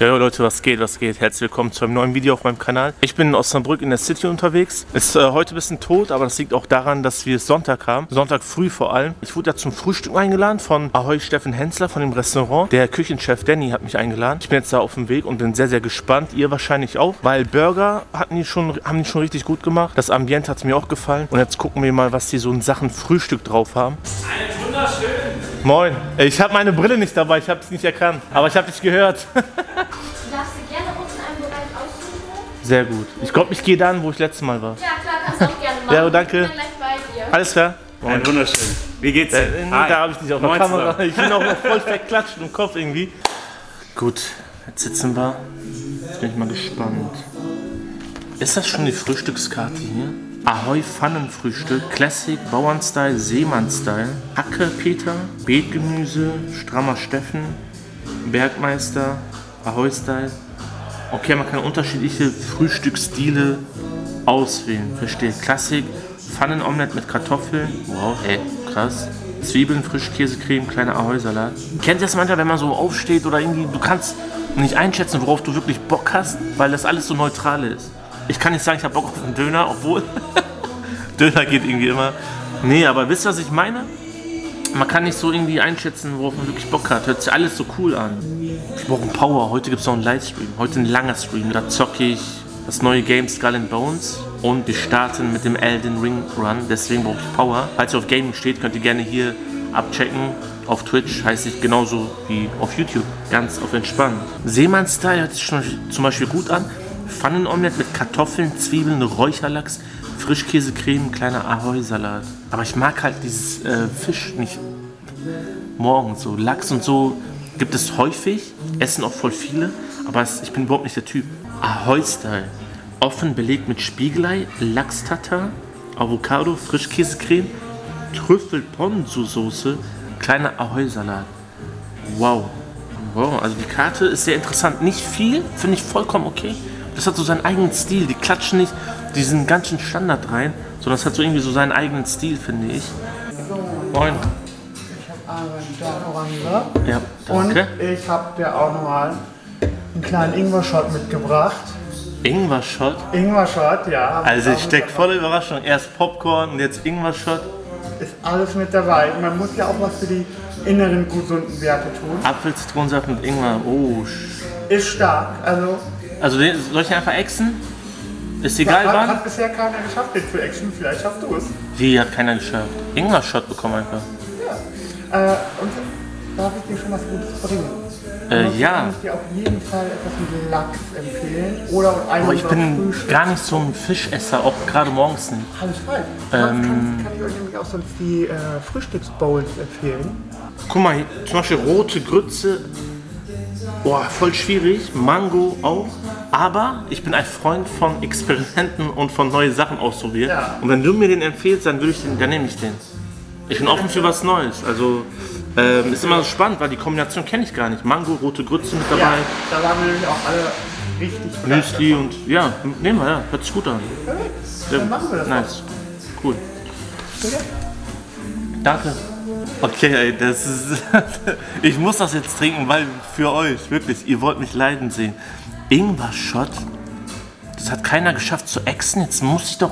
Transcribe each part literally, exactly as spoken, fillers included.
Ja Leute, was geht, was geht? Herzlich willkommen zu einem neuen Video auf meinem Kanal. Ich bin in Osnabrück in der City unterwegs. Ist äh, heute ein bisschen tot, aber das liegt auch daran, dass wir es Sonntag haben. Sonntag früh vor allem. Ich wurde da zum Frühstück eingeladen von Ahoi Steffen Henssler von dem Restaurant. Der Küchenchef Danny hat mich eingeladen. Ich bin jetzt da auf dem Weg und bin sehr, sehr gespannt. Ihr wahrscheinlich auch, weil Burger hatten die schon, haben die schon richtig gut gemacht. Das Ambiente hat mir auch gefallen. Und jetzt gucken wir mal, was die so in Sachen Frühstück drauf haben. Ein wunderschön. Moin. Ich habe meine Brille nicht dabei, ich habe es nicht erkannt. Aber ich habe dich gehört. Du darfst dir gerne unten einen Bereich aussuchen. Sehr gut. Ich glaube, ich gehe da an, wo ich letztes Mal war. Ja, klar, kannst du auch gerne machen. Ja, danke. Ich bin gleich bei dir. Alles klar. Ein wunderschön. Wie geht's dir? Da, da habe ich dich auf der Kamera. Ich bin auch noch voll verklatscht im Kopf irgendwie. Gut, jetzt sitzen wir. Jetzt bin ich mal gespannt. Ist das schon die Frühstückskarte hier? Ahoi Pfannenfrühstück, Classic, Bauernstyle, Seemann-Style, Hacke Peter, Beetgemüse, Strammer Steffen, Bergmeister, Ahoi Style. Okay, man kann unterschiedliche Frühstücksstile auswählen. Verstehe. Classic, Pfannenomelette mit Kartoffeln. Wow, ey, krass. Zwiebeln, Frischkäsecreme, kleiner Ahoi-Salat. Kennt ihr das manchmal, wenn man so aufsteht oder irgendwie, du kannst nicht einschätzen, worauf du wirklich Bock hast, weil das alles so neutral ist. Ich kann nicht sagen, ich habe Bock auf einen Döner, obwohl Döner geht irgendwie immer. Nee, aber wisst ihr, was ich meine? Man kann nicht so irgendwie einschätzen, worauf man wirklich Bock hat. Hört sich alles so cool an. Ich brauche einen Power. Heute gibt es noch einen Livestream. Heute ein langer Stream. Da zocke ich das neue Game Skull and Bones. Und wir starten mit dem Elden Ring Run. Deswegen brauche ich Power. Falls ihr auf Gaming steht, könnt ihr gerne hier abchecken. Auf Twitch heißt ich genauso wie auf YouTube. Ganz auf entspannt. Seemann-Style hört sich schon zum Beispiel gut an. Pfannenomelette mit Kartoffeln, Zwiebeln, Räucherlachs, Frischkäsecreme, kleiner Ahoi-Salat. Aber ich mag halt dieses äh, Fisch nicht morgens so. Lachs und so gibt es häufig, essen auch voll viele, aber es, ich bin überhaupt nicht der Typ. Ahoi-Style. Offen belegt mit Spiegelei, Lachs-Tatar, Avocado, Frischkäsecreme, Trüffel-Ponzu-Soße, kleiner Ahoi-Salat. Wow. Wow, also die Karte ist sehr interessant. Nicht viel, finde ich vollkommen okay. Das hat so seinen eigenen Stil, die klatschen nicht diesen ganzen Standard rein, sondern es hat so irgendwie so seinen eigenen Stil, finde ich. Moin. Ich habe einmal eine Orange. Ja, danke. Und ich habe dir auch nochmal einen kleinen Ingwer-Shot mitgebracht. Ingwer-Shot? Ingwer-Shot, ja. Also ich stecke voller Überraschung. Erst Popcorn und jetzt Ingwer-Shot. Ist alles mit dabei. Man muss ja auch was für die inneren, gesunden Werte tun. Apfel, Zitronensaft mit Ingwer. Oh. Ist stark, also... Also soll ich einfach exen? Ist egal wann? Hat bisher keiner geschafft, den zu exen. Vielleicht schaffst du es. Wie, hat keiner geschafft? Ingwer Shot bekommen einfach. Ja. Äh, und darf ich dir schon was Gutes bringen? Äh, ja. Ich dir auf jeden Fall etwas mit Lachs empfehlen. Oder und einen. Aber ich bin gar nicht so ein Fischesser, auch gerade morgens nicht. Alles falsch. Ähm, kann, kann ich euch nämlich auch sonst die äh, Frühstücksbowls empfehlen. Guck mal, zum Beispiel rote Grütze. Boah, voll schwierig. Mango auch. Aber ich bin ein Freund von Experimenten und von neuen Sachen ausprobieren. Ja. Und wenn du mir den empfehlst, dann würde ich den, dann nehme ich den. Ich bin offen für was Neues. Also ähm, ist immer so spannend, weil die Kombination kenne ich gar nicht. Mango, rote Grütze mit dabei. Ja, da waren wir auch alle richtig. Müsli und ja, nehmen wir, ja. Hört sich gut an. Perfekt. Dann machen wir das. Nice. Auch. Cool. Okay. Danke. Okay, ey, das ist. Ich muss das jetzt trinken, weil für euch, wirklich, ihr wollt mich leiden sehen. Ingwer-Shot? Das hat keiner geschafft zu exen, jetzt muss ich doch...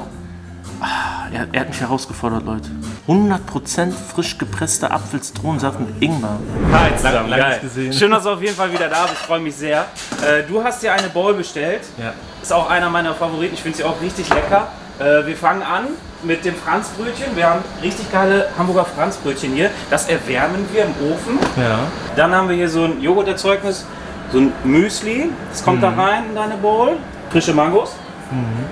Ah, er, er hat mich herausgefordert, Leute. hundert Prozent frisch gepresster Apfel-Zitronensaft mit Ingwer. Hi zusammen, geil. Gesehen. Schön, dass du auf jeden Fall wieder da bist, ich freue mich sehr. Äh, du hast dir eine Bowl bestellt, ja. Ist auch einer meiner Favoriten, ich finde sie auch richtig lecker. Äh, wir fangen an mit dem Franzbrötchen. Wir haben richtig geile Hamburger Franzbrötchen hier. Das erwärmen wir im Ofen. Ja. Dann haben wir hier so ein Joghurterzeugnis. So ein Müsli, das kommt mhm. da rein in deine Bowl. Frische Mangos. Mhm.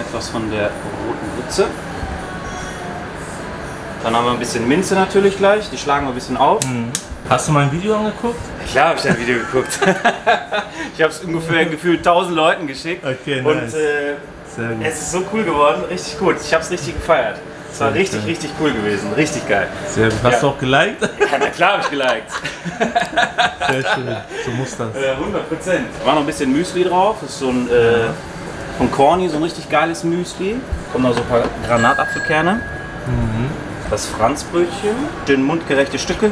Etwas von der roten Grütze. Dann haben wir ein bisschen Minze natürlich gleich, die schlagen wir ein bisschen auf. Mhm. Hast du mein Video angeguckt? Ja, klar habe ich dein Video geguckt. Ich habe es ungefähr gefühlt tausend Leuten geschickt. Okay, nice. Und äh, sehr gut. Es ist so cool geworden, richtig gut. Ich habe es richtig gefeiert. Das war richtig, schön. Richtig cool gewesen. Richtig geil. Sehr, hast ja. du auch geliked? Ja, na klar habe ich geliked. Sehr schön. So muss das. hundert Prozent. Da war noch ein bisschen Müsli drauf. Das ist so ein, äh, von Corny, so ein richtig geiles Müsli. Kommen noch so ein paar Granatapfelkerne. Mhm. Das Franzbrötchen. Schön mundgerechte Stücke.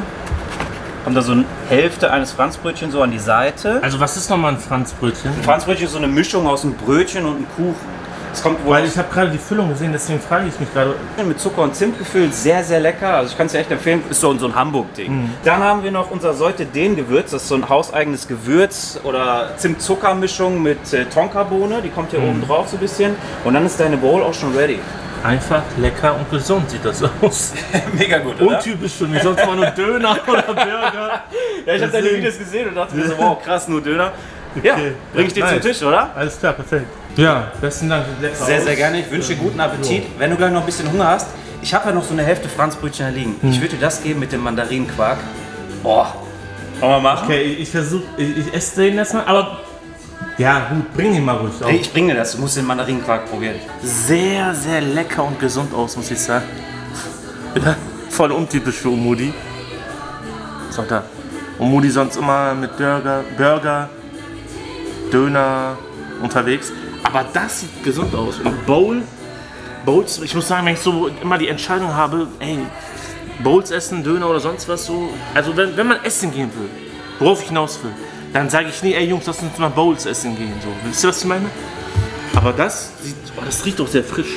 kommt da so eine Hälfte eines Franzbrötchens so an die Seite. Also was ist nochmal ein Franzbrötchen? Ein Franzbrötchen ist so eine Mischung aus einem Brötchen und einem Kuchen. Es kommt wohl Weil ich habe gerade die Füllung gesehen, deswegen frage ich mich gerade. Mit Zucker und Zimt gefüllt, sehr, sehr lecker. Also ich kann es dir echt empfehlen, ist so, so ein Hamburg-Ding. Mhm. Dann haben wir noch unser Säute-Den-Gewürz. Das ist so ein hauseigenes Gewürz oder Zimt-Zucker-Mischung mit äh, Tonkabohne. Die kommt hier mhm. oben drauf so ein bisschen. Und dann ist deine Bowl auch schon ready. Einfach lecker und gesund sieht das aus. Mega gut, oder? Untypisch für mich, sonst mal nur Döner oder Burger. Ja, ich habe deine Videos gesehen und dachte mir so, wow, krass, nur Döner. Okay. Ja, bring ich dir nice. Zum Tisch, oder? Alles klar, perfekt. Ja, besten Dank. Sehr, aus. sehr gerne. Ich wünsche dir guten Appetit. Wenn du gleich noch ein bisschen Hunger hast, ich habe ja noch so eine Hälfte Franzbrötchen da liegen. Hm. Ich würde dir das geben mit dem Mandarinenquark. Boah. Wollen wir machen? Okay, ich versuche, ich, ich esse den erstmal, aber... Ja, gut, bring ihn mal ruhig auf. Ich bringe dir das, du musst den Mandarinenquark probieren. Sehr, sehr lecker und gesund aus, muss ich sagen. Voll untypisch für Umudi. So, da. Umudi sonst immer mit Burger, Burger, Döner unterwegs. Aber das sieht gesund aus. Und Bowl, Bowls, ich muss sagen, wenn ich so immer die Entscheidung habe, ey, Bowls essen, Döner oder sonst was so. Also wenn, wenn man essen gehen will, worauf ich hinaus will, dann sage ich nie, ey Jungs, lass uns mal Bowls essen gehen. So. Wisst ihr, was ich meine? Aber das sieht, oh, das riecht doch sehr frisch.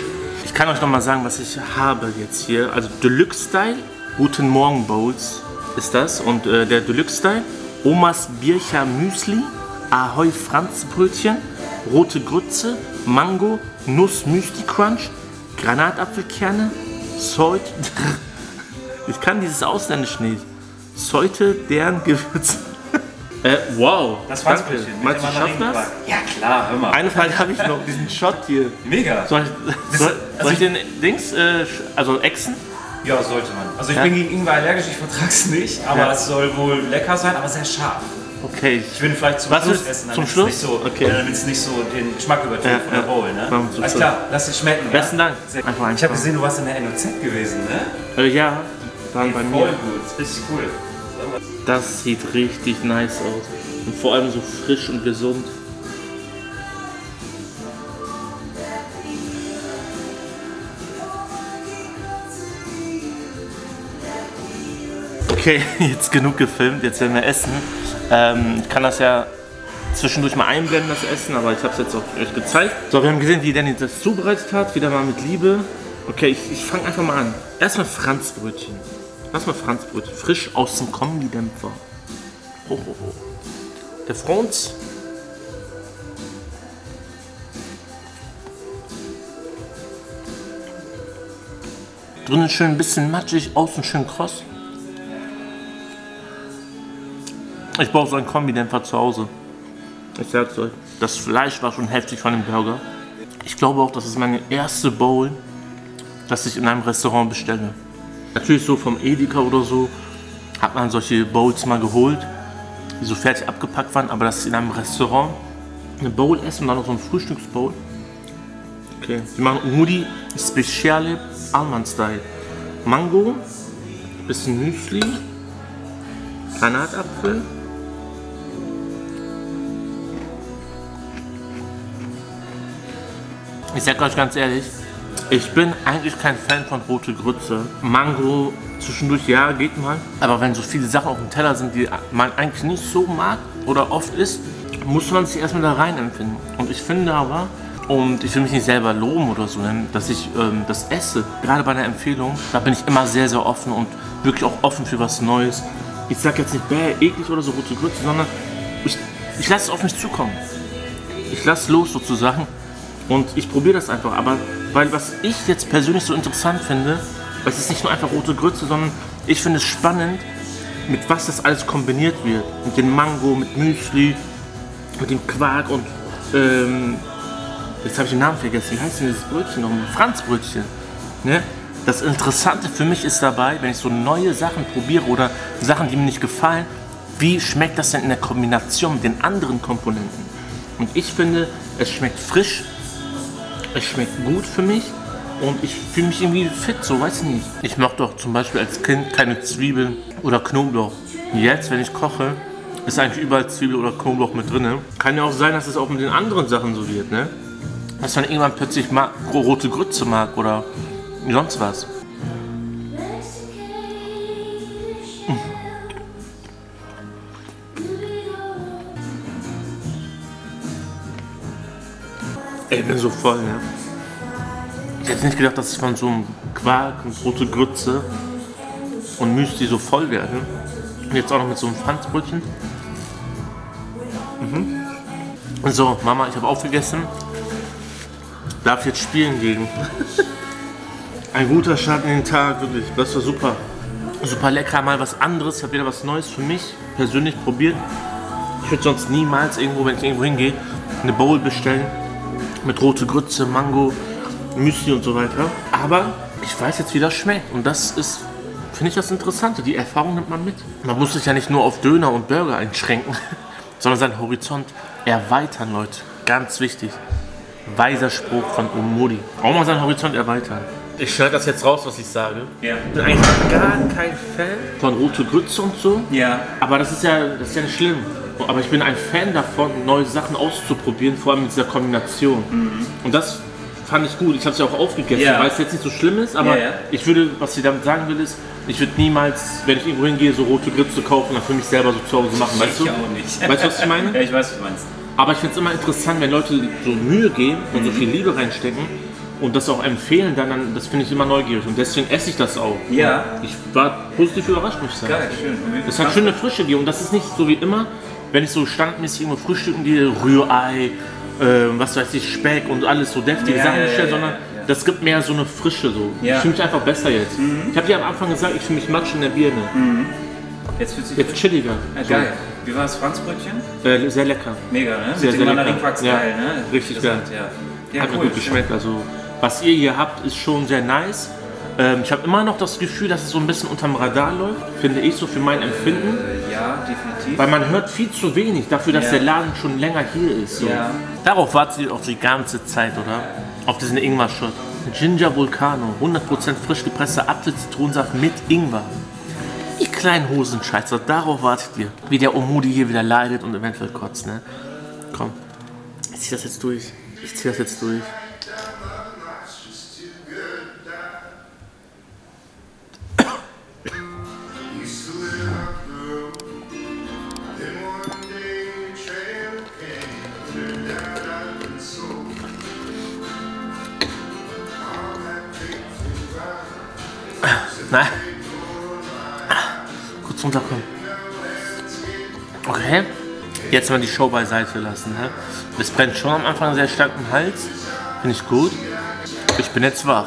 Ich kann euch noch mal sagen, was ich habe jetzt hier. Also Deluxe-Style, Guten Morgen Bowls ist das. Und äh, der Deluxe-Style, Omas Bircher Müsli, Ahoi Franzbrötchen, Rote Grütze, Mango, Nuss Müsli Crunch, Granatapfelkerne, Soit. Ich kann dieses Ausländisch nicht. Säute, deren Gewürze. Äh, wow. Das Franzbrötchen. Meinst du, schaffst das? Ja klar, hör mal. Eine Frage habe ich noch, diesen Shot hier. Mega. Soll ich, soll, soll ich den Dings, äh, also Echsen? Ja, sollte man. Also ich ja. bin gegen Ingwer allergisch, ich vertrage es nicht, aber ja. es soll wohl lecker sein, aber sehr scharf. Okay. Ich würde vielleicht zum Was Schluss ist? essen, damit es nicht, so, okay. nicht so den Geschmack übertrifft ja, von der ja. Bowl. Ne? Alles klar, lass es schmecken. Besten ja? Dank. Einfach ich habe gesehen, du warst in der N O Z gewesen, ne? Äh, ja, waren bei mir. Voll gut, richtig cool. Das sieht richtig nice aus. Und vor allem so frisch und gesund. Okay, jetzt genug gefilmt, jetzt werden wir essen. Ähm, ich kann das ja zwischendurch mal einblenden, das Essen, aber ich habe es jetzt auch euch gezeigt. So, wir haben gesehen, wie Danny das zubereitet hat, wieder mal mit Liebe. Okay, ich, ich fange einfach mal an. Erstmal Franzbrötchen. Lass mal Franzbrötchen, frisch aus dem Kombi-Dämpfer. Ho, ho, ho. Der Franz. Drinnen schön ein bisschen matschig, außen schön kross. Ich brauche so einen Kombidämpfer zu Hause. Ich sag's euch. Das Fleisch war schon heftig von dem Burger. Ich glaube auch, das ist meine erste Bowl, dass ich in einem Restaurant bestelle. Natürlich so vom Edeka oder so hat man solche Bowls mal geholt, die so fertig abgepackt waren, aber das ist in einem Restaurant. Eine Bowl essen und dann noch so ein Frühstücksbowl. Okay, wir machen Umudi Speciale Almond Style. Mango, bisschen Müsli, Granatapfel. Ich sag euch ganz ehrlich, ich bin eigentlich kein Fan von Rote Grütze. Mango zwischendurch, ja, geht mal. Aber wenn so viele Sachen auf dem Teller sind, die man eigentlich nicht so mag oder oft isst, muss man sich erstmal da rein empfinden. Und ich finde aber, und ich will mich nicht selber loben oder so, dass ich ähm, das esse, gerade bei einer Empfehlung, da bin ich immer sehr, sehr offen und wirklich auch offen für was Neues. Ich sag jetzt nicht, bäh, eklig oder so Rote Grütze, sondern ich, ich lasse es auf mich zukommen. Ich lasse los sozusagen. Und ich probiere das einfach, aber weil was ich jetzt persönlich so interessant finde, es ist nicht nur einfach Rote Grütze, sondern ich finde es spannend, mit was das alles kombiniert wird. Mit dem Mango, mit Müsli, mit dem Quark und ähm, jetzt habe ich den Namen vergessen, wie heißt denn dieses Brötchen nochmal? Franzbrötchen. Ne? Das Interessante für mich ist dabei, wenn ich so neue Sachen probiere oder Sachen, die mir nicht gefallen, wie schmeckt das denn in der Kombination mit den anderen Komponenten? Und ich finde, es schmeckt frisch. Es schmeckt gut für mich und ich fühle mich irgendwie fit, so weiß ich nicht. Ich mochte doch zum Beispiel als Kind keine Zwiebeln oder Knoblauch. Jetzt, wenn ich koche, ist eigentlich überall Zwiebel oder Knoblauch mit drin. Kann ja auch sein, dass es auch mit den anderen Sachen so wird, ne? Dass man irgendwann plötzlich mag, Rote Grütze mag oder sonst was. Ich bin so voll, ne? Ich hätte nicht gedacht, dass ich von so einem Quark und rote Grütze und Müsli so voll werde. Und jetzt auch noch mit so einem Pfannbrötchen. Mhm. So, Mama, ich habe aufgegessen. Darf ich jetzt spielen gegen? Ein guter Start in den Tag, wirklich. Das war super. Super lecker, mal was anderes. Ich habe wieder was Neues für mich persönlich probiert. Ich würde sonst niemals irgendwo, wenn ich irgendwo hingehe, eine Bowl bestellen. Mit rote Grütze, Mango, Müsli und so weiter. Aber ich weiß jetzt, wie das schmeckt. Und das ist, finde ich, das Interessante. Die Erfahrung nimmt man mit. Man muss sich ja nicht nur auf Döner und Burger einschränken, sondern seinen Horizont erweitern, Leute. Ganz wichtig. Weiser Spruch von Umudi. Auch mal seinen Horizont erweitern. Ich schneide das jetzt raus, was ich sage. Ja. Ich bin eigentlich gar kein Fan von rote Grütze und so. Ja. Aber das ist ja, das ist ja nicht schlimm. Aber ich bin ein Fan davon, neue Sachen auszuprobieren, vor allem mit dieser Kombination. Mhm. Und das fand ich gut. Ich habe es ja auch aufgegessen, ja, weil es jetzt nicht so schlimm ist. Aber ja, ja, ich würde, was ich damit sagen will, ist, ich würde niemals, wenn ich irgendwo hingehe, so rote Grütze kaufen und dann für mich selber so zu Hause machen. Weißt ich du? auch nicht. Weißt du, was ich meine? Ja, ich weiß, was du meinst. Aber ich finde es immer interessant, wenn Leute so Mühe geben und mhm. so viel Liebe reinstecken und das auch empfehlen, dann, dann das finde ich immer neugierig und deswegen esse ich das auch. Ja. Ich war positiv überrascht, muss ich sagen. Geil, schön. Das hat schöne Frische, die, und das ist nicht so wie immer, wenn ich so standardmäßig irgendwo frühstücken gehe, Rührei, äh, was weiß ich, Speck und alles so deftige ja, Sachen ja, bestellen, ja, sondern ja, das gibt mehr so eine Frische so. Ja. Ich fühle mich einfach besser jetzt. Mhm. Ich habe dir am Anfang gesagt, ich fühle mich matsch in der Birne. Mhm. Jetzt fühlt sich jetzt chilliger. Ja, so. Geil. Wie war das Franzbrötchen? Äh, sehr lecker. Mega, ne? Sehr, sehr, sehr lecker. Ja. Geil, ne? Richtig geil. Ja. Ja, hat cool, mir gut geschmeckt. Ja. Also, was ihr hier habt, ist schon sehr nice. Ähm, ich habe immer noch das Gefühl, dass es so ein bisschen unterm Radar läuft, finde ich, so für mein Empfinden. Äh, ja, definitiv. Weil man hört viel zu wenig dafür, dass ja. der Laden schon länger hier ist. So. Ja. Darauf wartet ihr auch die ganze Zeit, oder? Auf diesen Ingwer-Shot. Ginger Vulcano, hundert Prozent frisch gepresster Apfel-Zitronensaft mit Ingwer. Ihr kleinen Hosenscheißer, darauf wartet ihr. Wie der Umudi hier wieder leidet und eventuell kotzt, ne? Komm, ich zieh das jetzt durch. Ich zieh das jetzt durch. Na? Kurz runterkommen. Okay. Jetzt mal die Show beiseite lassen. Ne? Es brennt schon am Anfang sehr stark im Hals. Finde ich gut. Ich bin jetzt wach.